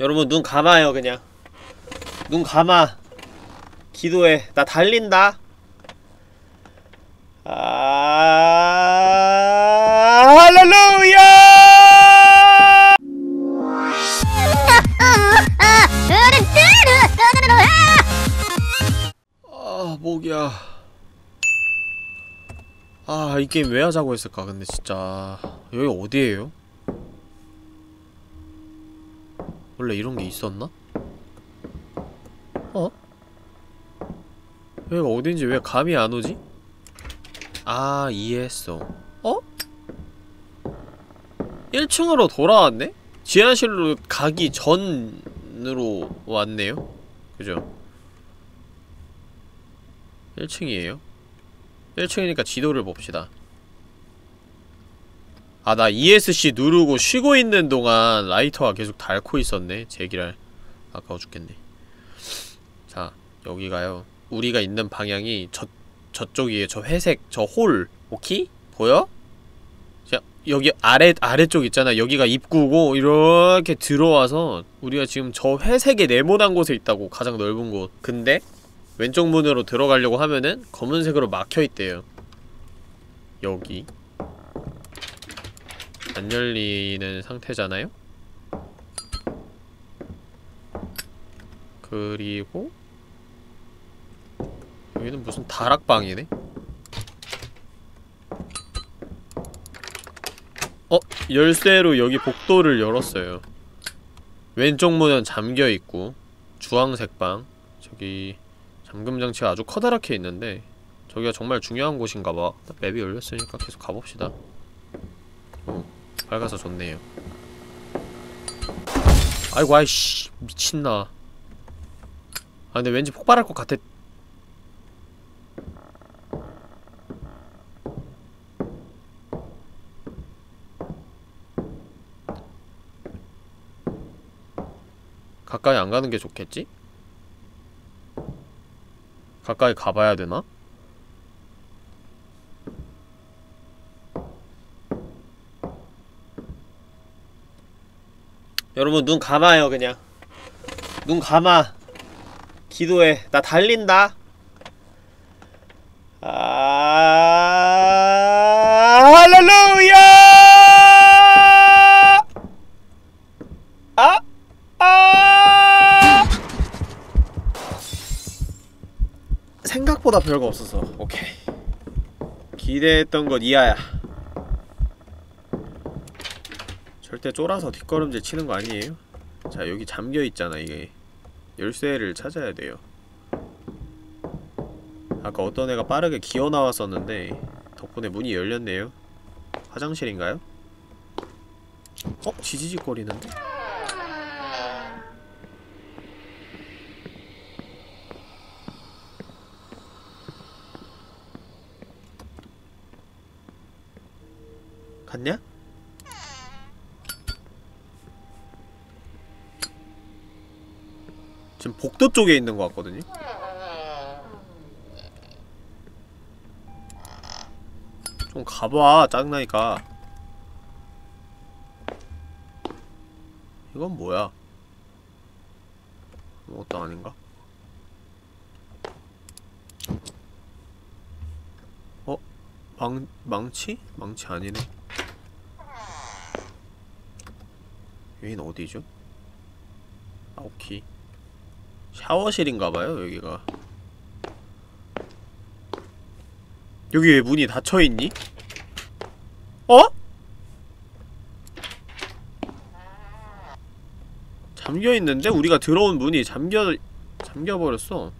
여러분 눈 감아요. 그냥 눈 감아. 기도해. 나 달린다. 할렐루야. 아 목이야. 아 이 게임 왜 하자고 했을까. 근데 진짜 여기 어디예요? 원래 이런 게 있었나? 어? 여기가 어딘지 왜 감이 안 오지? 아 이해했어. 어? 1층으로 돌아왔네? 지하실로 가기 전으로 왔네요? 그죠? 1층이에요? 1층이니까 지도를 봅시다. 아 나 ESC 누르고 쉬고 있는 동안 라이터가 계속 닳고 있었네. 제기랄. 아까워 죽겠네. 자 여기가요 우리가 있는 방향이 저쪽이에요. 저 회색 저 홀. 오케이? 보여? 자 여기 아래쪽 있잖아. 여기가 입구고 이렇게 들어와서 우리가 지금 저 회색의 네모난 곳에 있다고. 가장 넓은 곳. 근데 왼쪽 문으로 들어가려고 하면은 검은색으로 막혀있대요. 여기 안 열리는 상태잖아요? 그리고 여기는 무슨 다락방이네? 어? 열쇠로 여기 복도를 열었어요. 왼쪽 문은 잠겨있고 주황색 방 저기 잠금장치가 아주 커다랗게 있는데 저기가 정말 중요한 곳인가봐. 맵이 열렸으니까 계속 가봅시다. 밝아서 좋네요. 아이고 아이씨 미친나. 아 근데 왠지 폭발할 것 같아. 가까이 안 가는 게 좋겠지? 가까이 가봐야 되나? 여러분 눈 감아요. 그냥 눈 감아. 기도해. 나 달린다. 할렐루야. 생각보다 별거 없어서 오케이. 기대했던 것 이하야. 절대 쫄아서 뒷걸음질 치는 거 아니에요? 자, 여기 잠겨있잖아, 이게. 열쇠를 찾아야 돼요. 아까 어떤 애가 빠르게 기어나왔었는데 덕분에 문이 열렸네요. 화장실인가요? 어? 지지직거리는데? 갔냐? 지금 복도 쪽에 있는 것 같거든요? 좀 가봐, 짜증나니까. 이건 뭐야? 아무것도 아닌가? 어? 망치? 망치 아니네. 여긴 어디죠? 아, 오케이. 샤워실인가봐요 여기가. 여기 왜 문이 닫혀있니? 어? 잠겨있는데? 우리가 들어온 문이 잠겨버렸어.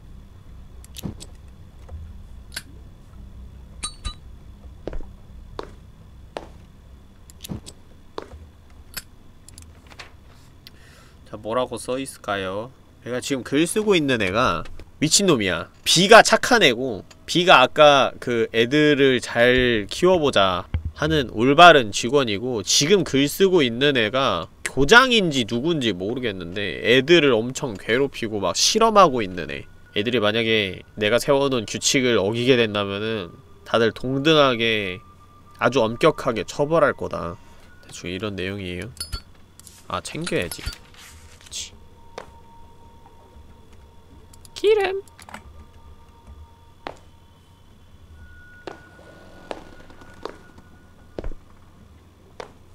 자 뭐라고 써있을까요? 내가 지금 글 쓰고 있는 애가 미친놈이야. B가 착한 애고 B가 아까 그 애들을 잘 키워보자 하는 올바른 직원이고 지금 글 쓰고 있는 애가 교장인지 누군지 모르겠는데 애들을 엄청 괴롭히고 막 실험하고 있는 애. 애들이 만약에 내가 세워놓은 규칙을 어기게 된다면은 다들 동등하게 아주 엄격하게 처벌할 거다. 대충 이런 내용이에요. 아 챙겨야지. 그치. Get him!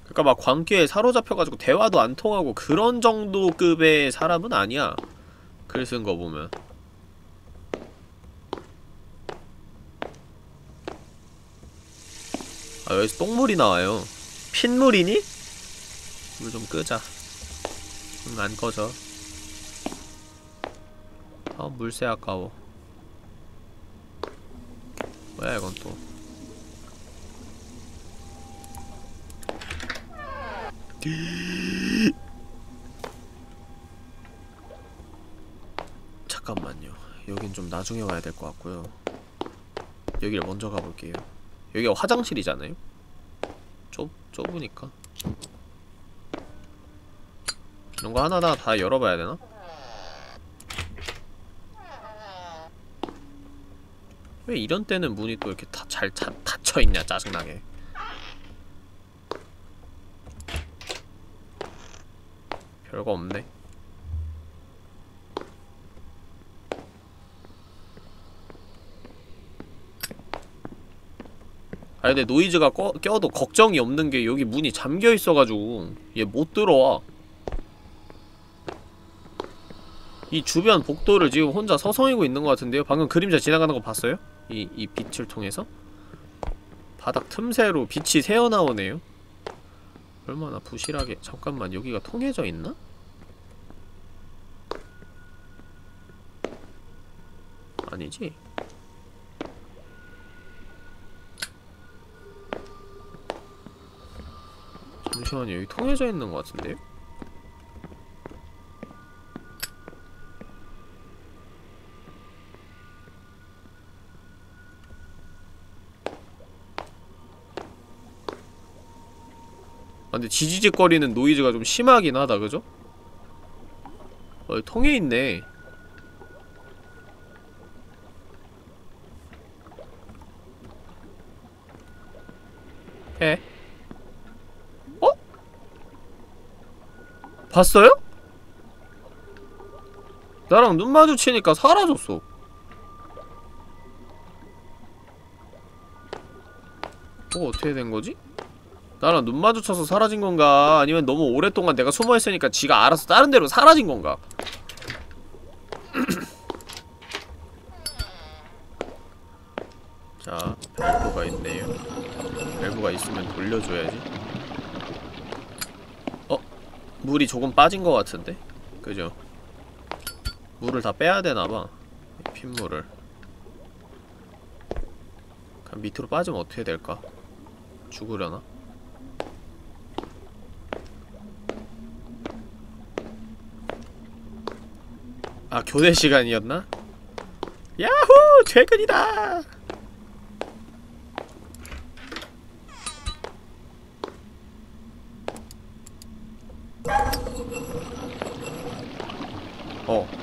그러니까 막 관계에 사로잡혀가지고 대화도 안 통하고 그런 정도 급의 사람은 아니야. 글 쓴 거 보면. 아, 여기서 똥물이 나와요. 핏물이니? 물 좀 끄자. 안 꺼져. 아, 물세 아까워. 뭐야 이건 또. 잠깐만요. 여긴 좀 나중에 와야 될 것 같고요. 여기를 먼저 가볼게요. 여기가 화장실이잖아요? 좁으니까 이런 거 하나하나 다 열어봐야 되나? 왜 이런 때는 문이 또 이렇게 다 잘 닫혀있냐, 짜증나게. 별거 없네. 아 근데 노이즈가 껴도 걱정이 없는 게 여기 문이 잠겨있어가지고 얘 못 들어와. 이 주변 복도를 지금 혼자 서성이고 있는 것 같은데요? 방금 그림자 지나가는 거 봤어요? 이 빛을 통해서? 바닥 틈새로 빛이 새어나오네요? 얼마나 부실하게. 잠깐만, 여기가 통해져 있나? 아니지? 잠시만요, 여기 통해져 있는 것 같은데요? 근데 지지직거리는 노이즈가 좀 심하긴 하다, 그죠? 통에 있네. 에? 어? 봤어요? 나랑 눈 마주치니까 사라졌어. 어떻게 된 거지? 나랑 눈 마주쳐서 사라진 건가? 아니면 너무 오랫동안 내가 숨어있으니까 지가 알아서 다른 데로 사라진 건가? 자, 밸브가 있네요. 밸브가 있으면 돌려줘야지. 어? 물이 조금 빠진 것 같은데? 그죠? 물을 다 빼야 되나봐. 핏물을. 그냥 밑으로 빠지면 어떻게 될까? 죽으려나? 아, 교대 시간이었나? 야호! 퇴근이다!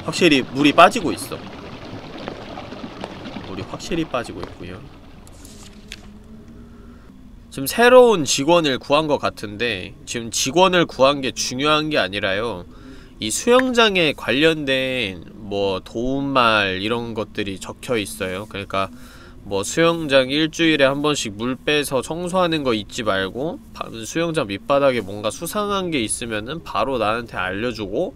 확실히 물이 빠지고 있어. 물이 확실히 빠지고 있고요. 지금 새로운 직원을 구한 것 같은데 지금 직원을 구한 게 중요한 게 아니라요. 이 수영장에 관련된 뭐 도움말 이런 것들이 적혀있어요. 그러니까 뭐 수영장 일주일에 한 번씩 물 빼서 청소하는 거 잊지 말고 수영장 밑바닥에 뭔가 수상한 게 있으면은 바로 나한테 알려주고,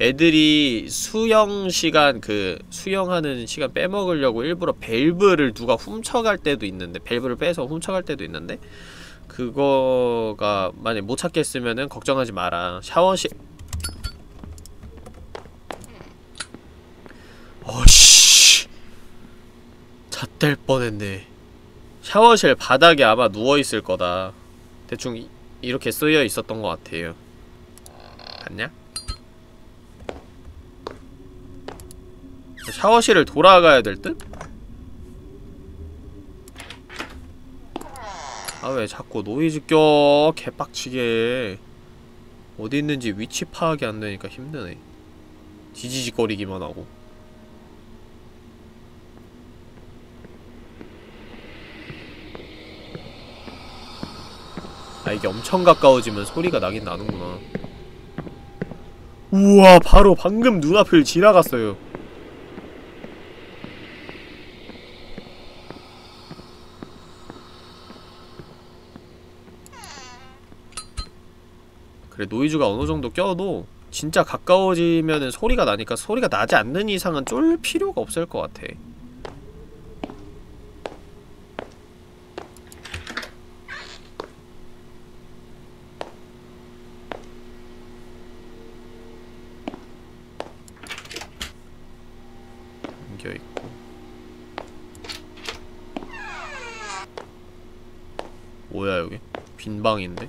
애들이 수영시간 수영하는 시간 빼먹으려고 일부러 밸브를 누가 훔쳐갈 때도 있는데, 밸브를 빼서 훔쳐갈 때도 있는데, 그거가 만약에 못 찾겠으면은 걱정하지 마라. 샤워실 어씨, 잣될 뻔했네. 샤워실 바닥에 아마 누워있을 거다. 대충 이렇게 쓰여있었던 것 같아요. 봤냐? 샤워실을 돌아가야 될 듯? 아 왜 자꾸 노이즈 껴, 개빡치게. 어디 있는지 위치 파악이 안 되니까 힘드네. 지지직거리기만 하고. 아, 이게 엄청 가까워지면 소리가 나긴 나는구나. 우와, 바로 방금 눈앞을 지나갔어요. 그래 노이즈가 어느정도 껴도 진짜 가까워지면은 소리가 나니까 소리가 나지 않는 이상은 쫄 필요가 없을 것 같아. 옮겨있고 뭐야 여기? 빈방인데?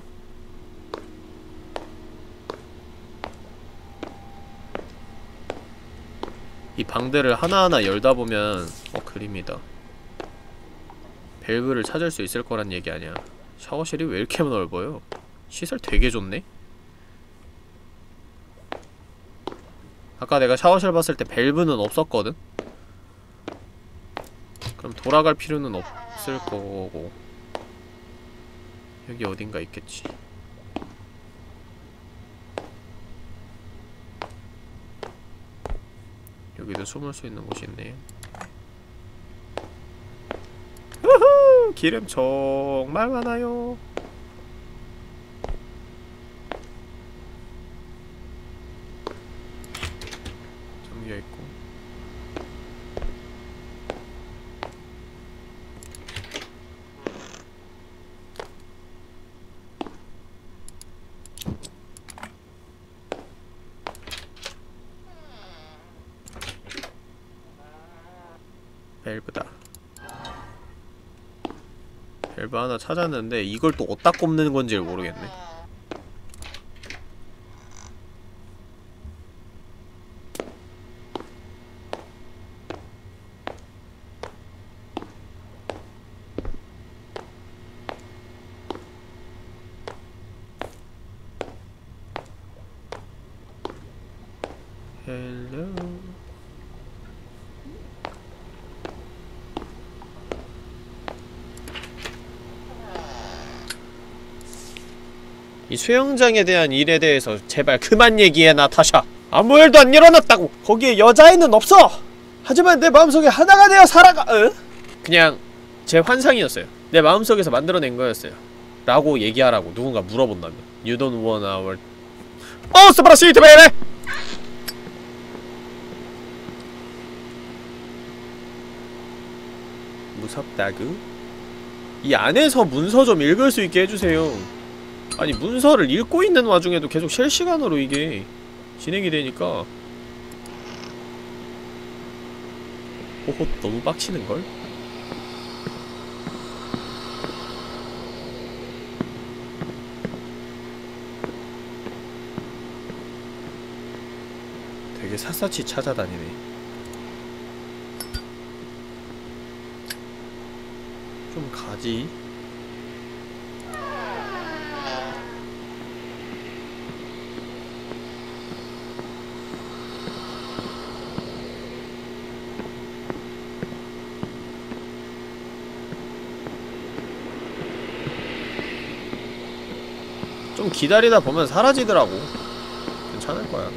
이 방들을 하나하나 열다 보면 그림이다. 밸브를 찾을 수 있을 거란 얘기 아니야. 샤워실이 왜 이렇게 넓어요? 시설 되게 좋네? 아까 내가 샤워실 봤을 때 밸브는 없었거든? 그럼 돌아갈 필요는 없을 거고 여기 어딘가 있겠지. 여기도 숨을 수 있는 곳이 있네. 우후! 기름 정말 많아요. 잠겨있고 밸브다. 밸브 하나 찾았는데 이걸 또 어디다 꼽는 건지 모르겠네. 이 수영장에 대한 일에 대해서 제발 그만 얘기해놔, 타샤. 아무 일도 안 일어났다고! 거기에 여자애는 없어! 하지만 내 마음속에 하나가 되어 살아가... 그냥 제 환상이었어요. 내 마음속에서 만들어낸 거였어요. 라고 얘기하라고 누군가 물어본다면 You don't want our... Oh, 스파라시트 베이베! 무섭다구? 이 안에서 문서 좀 읽을 수 있게 해주세요. 아니 문서를 읽고 있는 와중에도 계속 실시간으로 이게 진행이 되니까 호호 너무 빡치는걸? 되게 샅샅이 찾아다니네. 좀 가지? 좀 기다리다 보면 사라지더라고. 괜찮을 거야.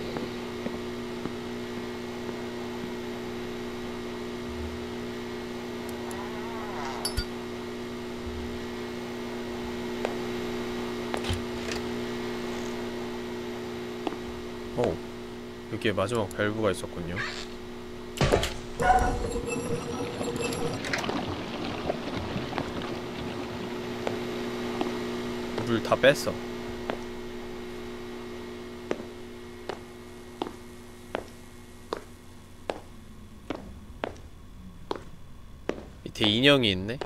오, 여기에 마지막 밸브가 있었군요. 물 다 뺐어. 인형이 있네?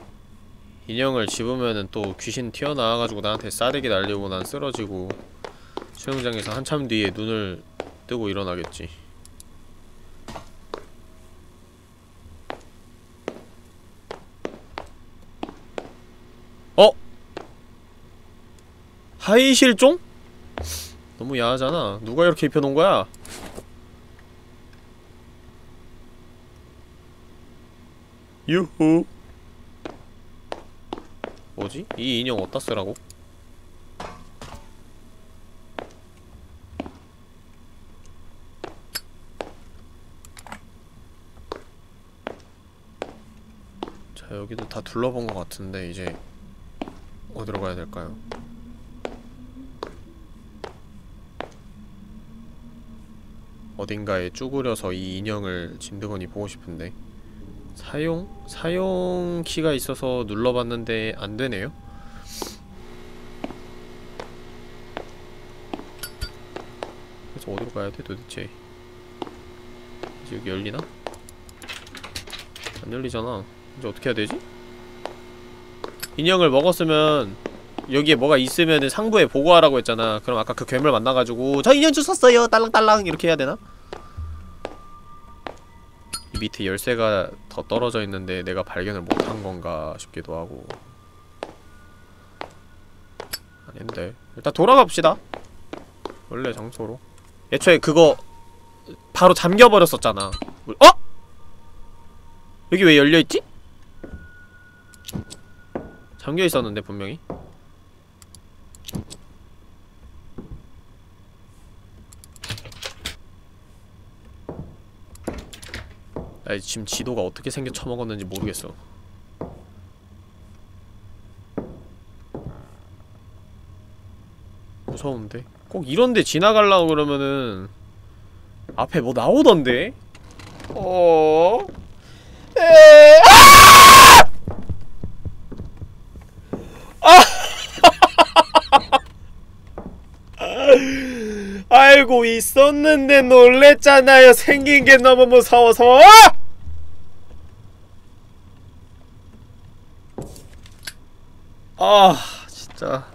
인형을 집으면은 또 귀신 튀어나와가지고 나한테 싸대기 날리고 난 쓰러지고 수영장에서 한참 뒤에 눈을 뜨고 일어나겠지. 어? 하이 실종? 너무 야하잖아. 누가 이렇게 입혀놓은 거야? 유후. 뭐지? 이 인형 어디다 쓰라고? 자, 여기도 다 둘러본 것 같은데 이제 어디로 가야 될까요? 어딘가에 쭈그려서 이 인형을 진드건이 보고 싶은데 사용 키가 있어서 눌러봤는데 안 되네요? 그래서 어디로 가야 돼 도대체? 이제 여기 열리나? 안 열리잖아. 이제 어떻게 해야 되지? 인형을 먹었으면 여기에 뭐가 있으면은 상부에 보고하라고 했잖아. 그럼 아까 그 괴물 만나가지고 저 인형 주웠어요! 딸랑딸랑! 이렇게 해야 되나? 이 밑에 열쇠가 더 떨어져 있는데 내가 발견을 못한 건가 싶기도 하고. 아닌데 일단 돌아갑시다. 원래 장소로. 애초에 그거 바로 잠겨버렸었잖아. 어? 여기 왜 열려있지? 잠겨있었는데 분명히. 아니 지금 지도가 어떻게 생겨 처먹었는지 모르겠어. 무서운데? 꼭 이런데 지나가려고 그러면은 앞에 뭐 나오던데? 알고 있었는데 놀랬잖아요. 생긴 게 너무 무서워서. 아 진짜.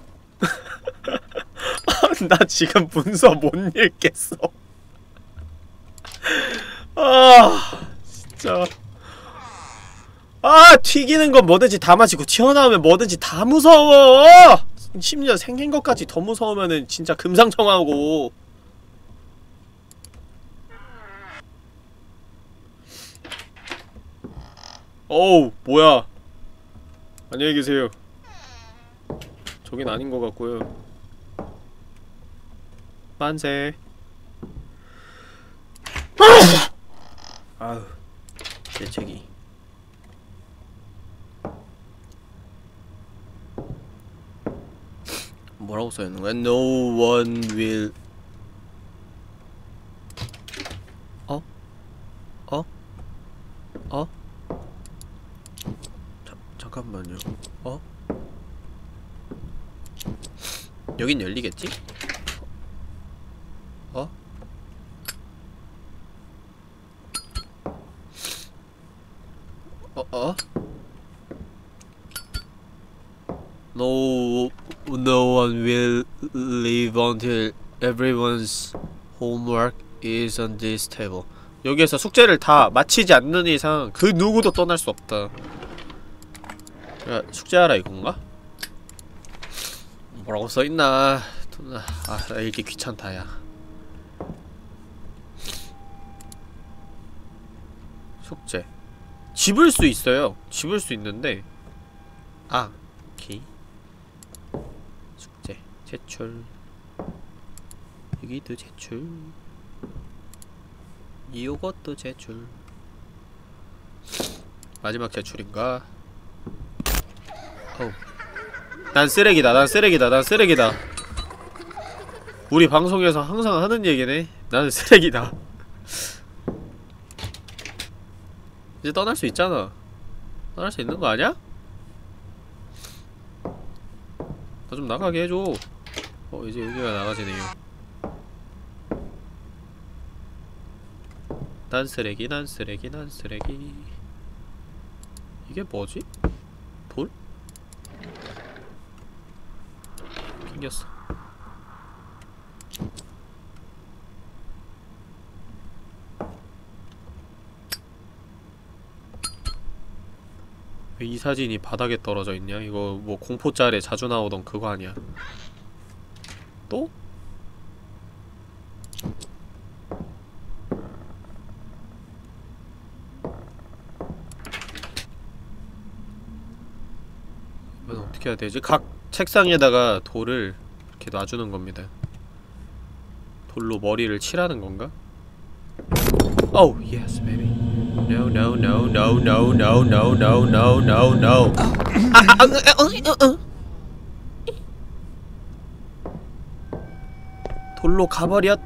나 지금 문서 못 읽겠어. 아 진짜. 아 튀기는 건 뭐든지 다 마시고 튀어나오면 뭐든지 다 무서워. 심지어 생긴 것까지 더 무서우면은 진짜 금상첨화고. 어우 뭐야. 안녕히 계세요. 저긴 아닌 것 같고요. 만세. 아우 재채기. 뭐라고 써있는 거야? No one will. 어? 어? 어? 잠깐만요. 어? 여긴 열리겠지? 어? 어? 어? No one will leave until everyone's homework is on this table. 여기에서 숙제를 다 마치지 않는 이상 그 누구도 떠날 수 없다. 야, 숙제하라 이건가? 뭐라고 써있나? 아, 읽기 귀찮다 야. 숙제 집을 수 있어요. 집을 수 있는데 아, 오케이. 제출. 여기도 제출. 이것도 제출. 마지막 제출인가? 어우. 난 쓰레기다. 난 쓰레기다. 난 쓰레기다. 우리 방송에서 항상 하는 얘기네. 난 쓰레기다. 이제 떠날 수 있잖아. 떠날 수 있는 거 아니야? 나 좀 나가게 해줘. 이제 여기가 나가지네요. 난 쓰레기, 난 쓰레기, 난 쓰레기. 이게 뭐지? 돌? 튕겼어. 왜 이 사진이 바닥에 떨어져 있냐? 이거 뭐 공포짤에 자주 나오던 그거 아니야? 또? 이건 어떻게 해야 되지? 각 책상에다가 돌을 이렇게 놔주는 겁니다. 돌로 머리를 칠하는 건가? Oh, yes, baby. No, no, no, no, no, no, no, no, no, no, no. 돌로 가버렸.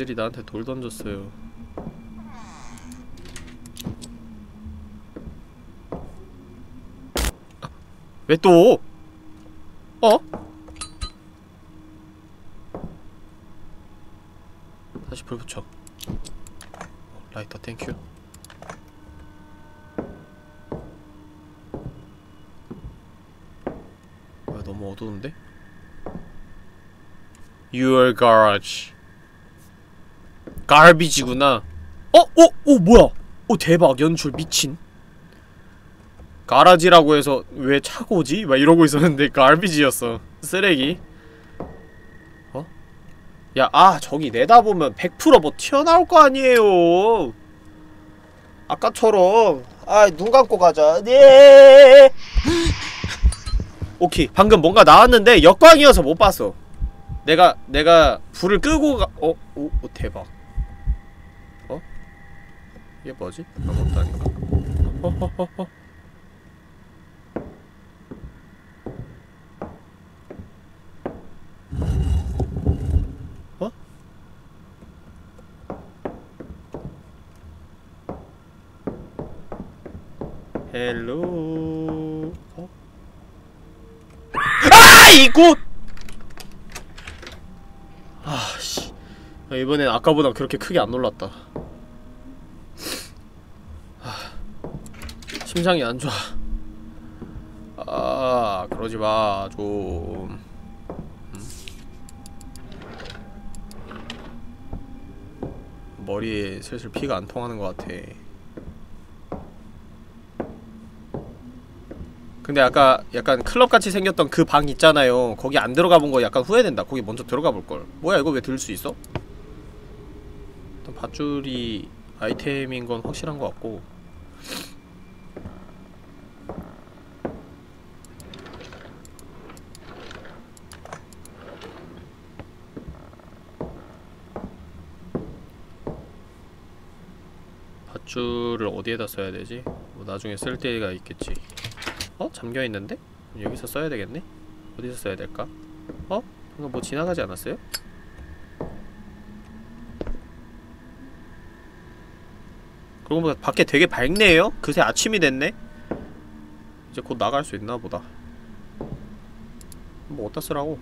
애들이 나한테 돌 던졌어요. 왜 또? 어? 다시 불 붙여. 라이터 땡큐. 아, 너무 어두운데? Your garage. 가비지구나. 뭐야? 대박, 연출 미친. 가라지라고 해서 왜 차고지? 막 이러고 있었는데 가비지였어. 쓰레기. 어? 야, 저기 내다보면 100% 뭐 튀어나올 거 아니에요. 아까처럼. 눈 감고 가자. 네. 오케이. 방금 뭔가 나왔는데 역광이어서 못 봤어. 내가 불을 끄고 가. 대박. 이게 뭐지? 아무것도 아닌가? 헬로. 이곳! 씨. 이번엔 아까보다 그렇게 크게 안 놀랐다. 심장이 안 좋아. 그러지 마, 좀. 머리에 슬슬 피가 안 통하는 것 같아. 근데 아까 약간 클럽같이 생겼던 그 방 있잖아요. 거기 안 들어가본 거 약간 후회된다. 거기 먼저 들어가볼걸. 뭐야, 이거 왜 들 수 있어? 일단 밧줄이 아이템인 건 확실한 것 같고. 밧줄을 어디에다 써야 되지? 뭐 나중에 쓸 때가 있겠지. 잠겨있는데? 여기서 써야 되겠네? 어디서 써야 될까? 방금 뭐 지나가지 않았어요? 그러고 보니까 밖에 되게 밝네요? 그새 아침이 됐네? 이제 곧 나갈 수 있나 보다. 뭐 어디다 쓰라고?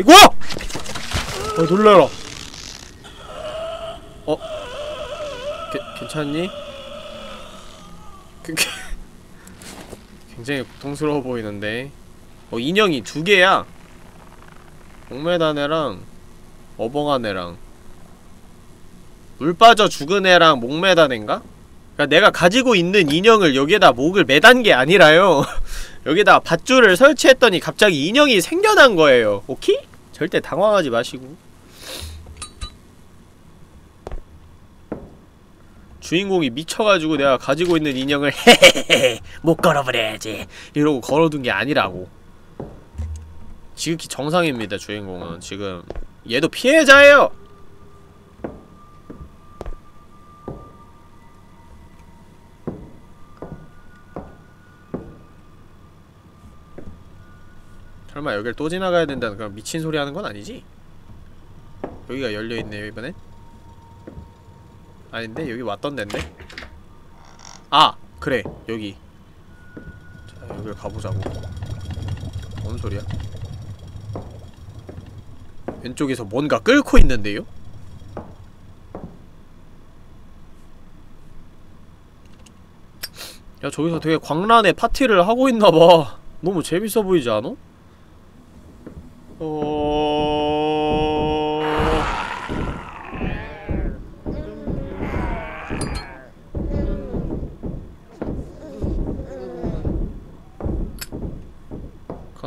이거! 놀래라. 괜찮니? 굉장히 고통스러워 보이는데. 인형이 2개야! 목매단 애랑 어벙한 애랑 물 빠져 죽은 애랑 목매단 애인가? 그니까 내가 가지고 있는 인형을 여기에다 목을 매단 게 아니라요. 여기다 밧줄을 설치했더니 갑자기 인형이 생겨난 거예요. 오케이? 절대 당황하지 마시고. 주인공이 미쳐가지고 내가 가지고 있는 인형을 헤헤헤헤 못 걸어버려야지 이러고 걸어둔 게 아니라고. 지극히 정상입니다. 주인공은 지금. 얘도 피해자예요. 설마 여길 또 지나가야 된다는 그런 미친 소리 하는 건 아니지? 여기가 열려있네요 이번엔. 아닌데? 여기 왔던 덴데? 그래! 여기. 자, 여길 가보자고. 뭔 소리야? 왼쪽에서 뭔가 끓고 있는데요? 야, 저기서 되게 광란의 파티를 하고 있나봐. 너무 재밌어 보이지 않아?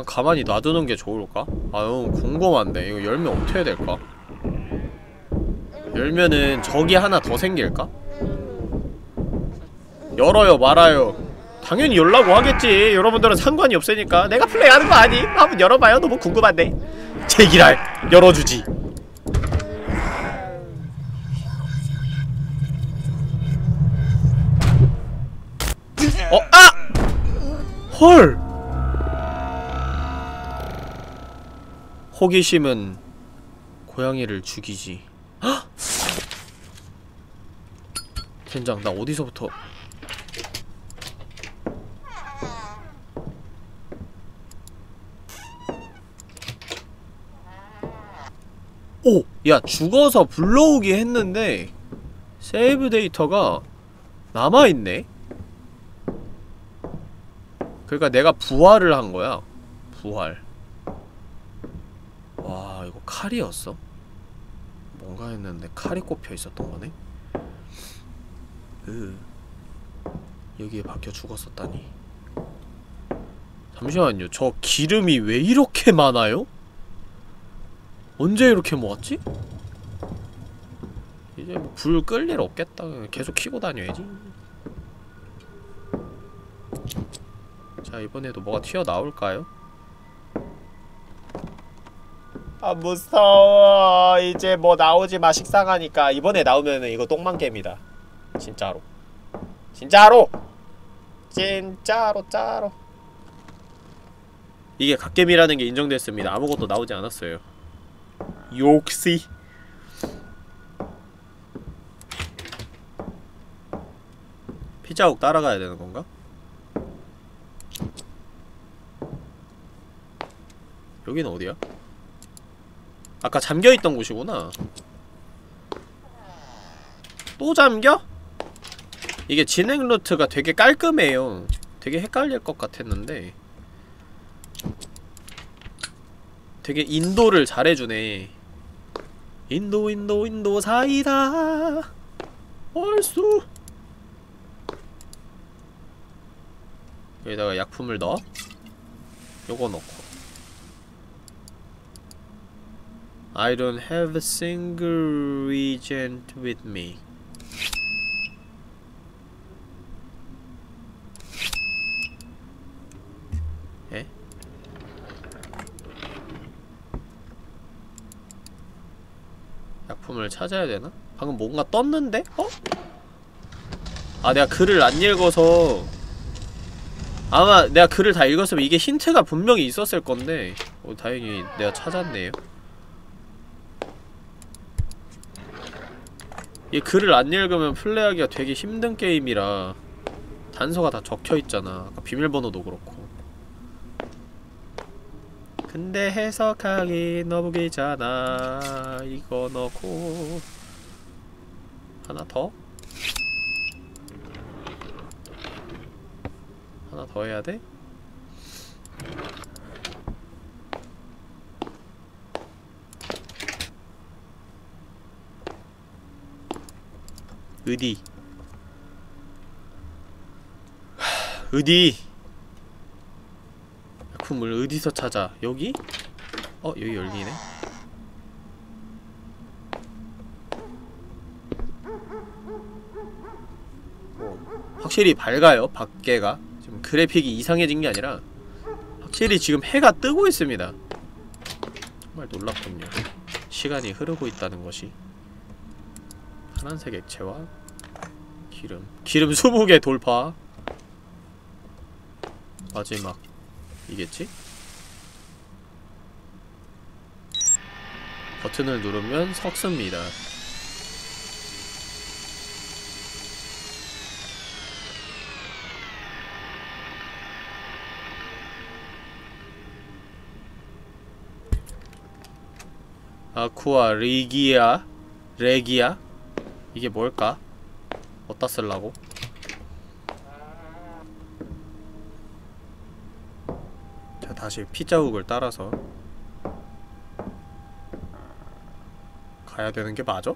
가만히 놔두는 게 좋을까? 너무 궁금한데. 이거 열면 어떻게 해야 될까? 열면은 적이 하나 더 생길까? 열어요, 말아요. 당연히 열라고 하겠지. 여러분들은 상관이 없으니까. 내가 플레이하는 거 아니? 한번 열어봐요. 너무 궁금한데. 제기랄 열어주지. 헐! 호기심은 고양이를 죽이지. 헉! 젠장, 나 어디서부터. 오! 야, 죽어서 불러오기 했는데 세이브 데이터가 남아있네? 그러니까 내가 부활을 한 거야. 부활. 와, 이거 칼이었어? 뭔가 했는데 칼이 꼽혀있었던 거네? 여기에 박혀 죽었었다니. 잠시만요, 저 기름이 왜 이렇게 많아요? 언제 이렇게 모았지? 이제 뭐 불 끌 일 없겠다. 계속 켜고 다녀야지. 자, 이번에도 뭐가 튀어나올까요? 아, 무서워. 이제 뭐 나오지 마. 식상하니까. 이번에 나오면은 이거 똥망개입니다. 진짜로. 진짜로! 진짜로 짜로. 이게 갓겜이라는 게 인정됐습니다. 아무것도 나오지 않았어요. 역시. 피자옥 따라가야 되는 건가? 여기는 어디야? 아까 잠겨있던 곳이구나. 또 잠겨? 이게 진행 루트가 되게 깔끔해요. 되게 헷갈릴 것 같았는데 되게 인도를 잘해주네. 인도 인도 인도 사이다 얼쑤. 여기다가 약품을 넣어. 요거 넣고. I don't have a single reagent with me. 에? 약품을 찾아야 되나? 방금 뭔가 떴는데? 어? 아, 내가 글을 안 읽어서. 아마 내가 글을 다 읽었으면 이게 힌트가 분명히 있었을 건데. 다행히 내가 찾았네요. 이 글을 안 읽으면 플레이하기가 되게 힘든 게임이라 단서가 다 적혀있잖아. 아까 비밀번호도 그렇고. 근데 해석하기 너무기잖아. 이거 넣고 하나 더? 하나 더 해야 돼? 어디? 어디? 약품을 어디서 찾아? 여기? 어? 여기 열리네? 확실히 밝아요, 밖에가. 지금 그래픽이 이상해진 게 아니라 확실히 지금 해가 뜨고 있습니다. 정말 놀랍군요. 시간이 흐르고 있다는 것이. 파란색 액체와 기름. 기름 20개 돌파. 마지막 이겠지? 버튼을 누르면 섞습니다. 아쿠아 리기아 레기아. 이게 뭘까? 어디다 쓸라고? 자, 다시 피자국을 따라서 가야 되는 게 맞아?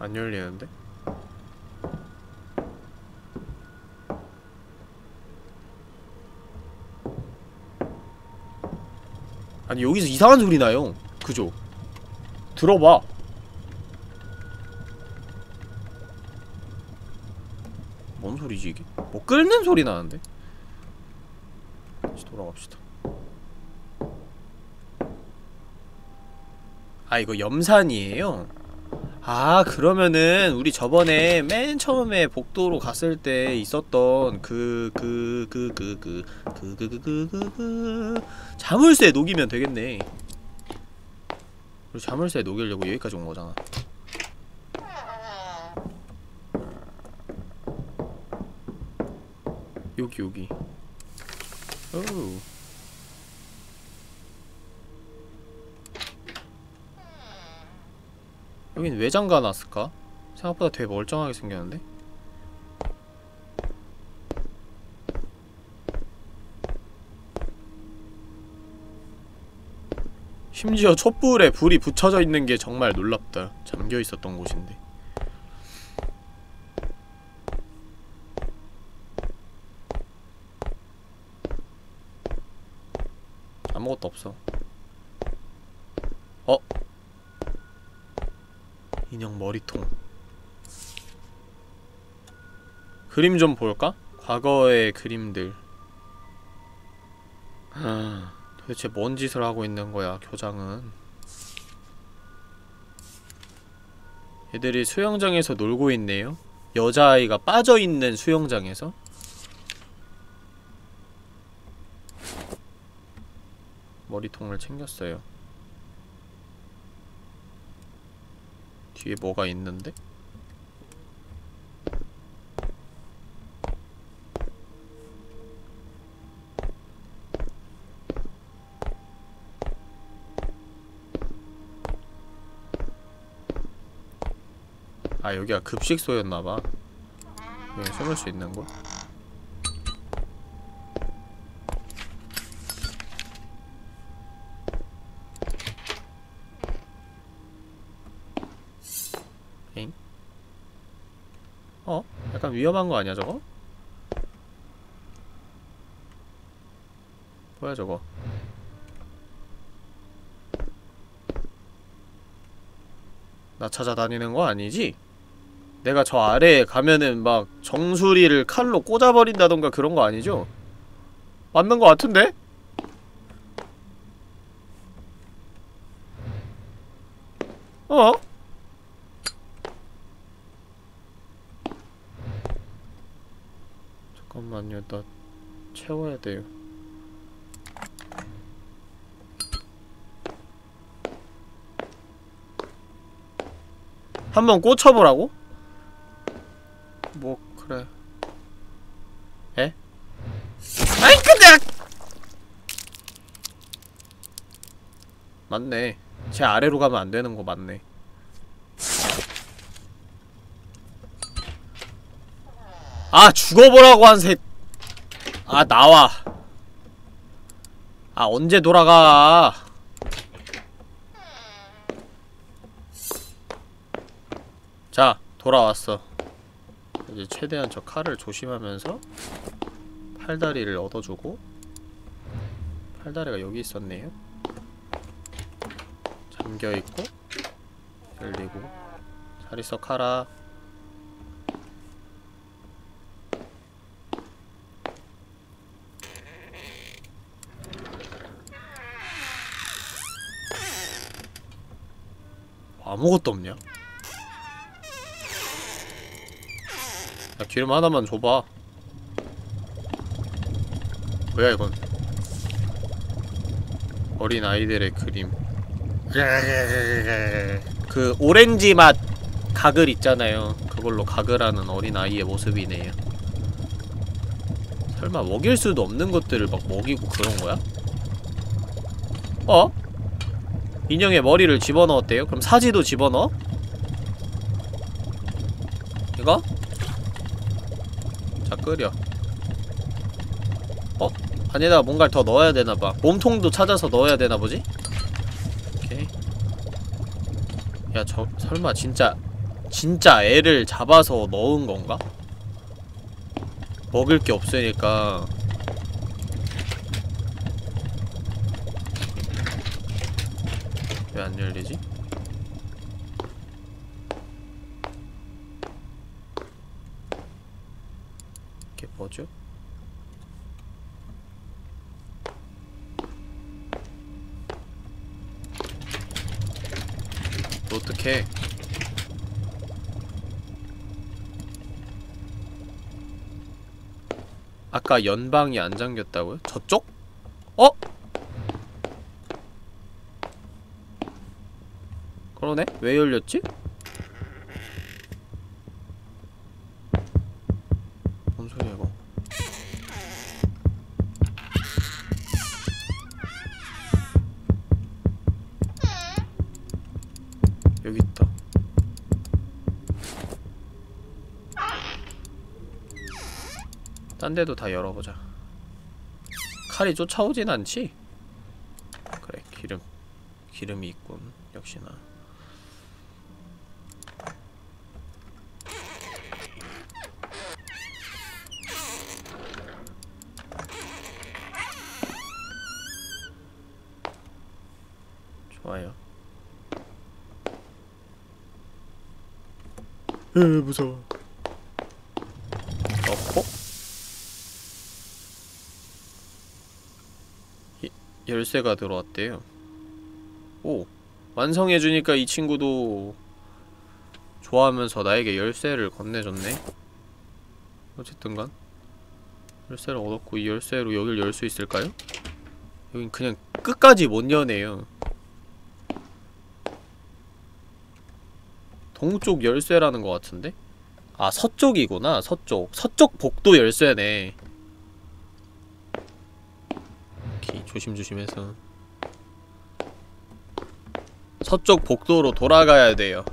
안 열리는데? 아니, 여기서 이상한 소리 나요. 그죠? 들어봐. 뭔 소리지 이게? 뭐 끓는 소리 나는데? 다시 돌아갑시다. 아, 이거 염산이에요? 아, 그러면은 우리 저번에 맨 처음에 복도로 갔을 때 있었던 자물쇠 녹이면 되겠네. 그리고 자물쇠 녹이려고 여기까지 온 거잖아. 여기. 오우. 여긴 왜 잠가놨을까? 생각보다 되게 멀쩡하게 생겼는데? 심지어 촛불에 불이 붙여져 있는 게 정말 놀랍다. 잠겨 있었던 곳인데. 아무것도 없어. 어? 인형 머리통. 그림 좀 볼까? 과거의 그림들. 도대체 뭔 짓을 하고 있는 거야, 교장은. 얘들이 수영장에서 놀고 있네요? 여자아이가 빠져있는 수영장에서? 머리통을 챙겼어요. 뒤에 뭐가 있는데? 아, 여기가 급식소였나봐. 여기 숨을 수 있는 곳? 위험한 거 아니야, 저거? 뭐야, 저거? 나 찾아다니는 거 아니지? 내가 저 아래에 가면은 막 정수리를 칼로 꽂아버린다던가 그런 거 아니죠? 맞는 거 같은데? 어? 잠깐만요, 나 채워야 돼요. 한번 꽂혀보라고? 뭐 그래. 에? 아이 근데! 맞네. 제 아래로 가면 안 되는 거 맞네. 아, 죽어보라고 한 새. 아, 나와. 아, 언제 돌아가. 자, 돌아왔어. 이제 최대한 저 칼을 조심하면서 팔다리를 얻어주고. 팔다리가 여기 있었네요. 잠겨있고 열리고. 잘 있어, 칼아. 아무것도 없냐? 야, 기름 하나만 줘봐. 뭐야 이건? 어린 아이들의 그림. 그 오렌지 맛 가글 있잖아요. 그걸로 가글하는 어린 아이의 모습이네요. 설마 먹일 수도 없는 것들을 막 먹이고 그런 거야? 어? 인형의 머리를 집어넣었대요? 그럼 사지도 집어넣어? 이거? 자, 끓여. 어? 안에다가 뭔가를 더 넣어야 되나봐. 몸통도 찾아서 넣어야 되나보지? 오케이. 야, 저 설마 진짜 애를 잡아서 넣은 건가? 먹을 게 없으니까. 왜 안 열리지? 되겠죠? 어떻게? 아까 연방이 안 잠겼다고요? 저쪽? 어? 그러네? 왜 열렸지? 뭔 소리야 이거? 여기 있다. 딴 데도 다 열어보자. 칼이 쫓아오진 않지? 그래, 기름이 있군. 역시나. 좋아요. 에, 무서워. 열쇠가 들어왔대요. 오! 완성해주니까 이 친구도 좋아하면서 나에게 열쇠를 건네줬네? 어쨌든간 열쇠를 얻었고 이 열쇠로 여길 열 수 있을까요? 여긴 그냥 끝까지 못 여네요. 동쪽 열쇠라는 것 같은데? 아, 서쪽이구나. 서쪽 복도 열쇠네. 조심조심해서 서쪽 복도로 돌아가야 돼요.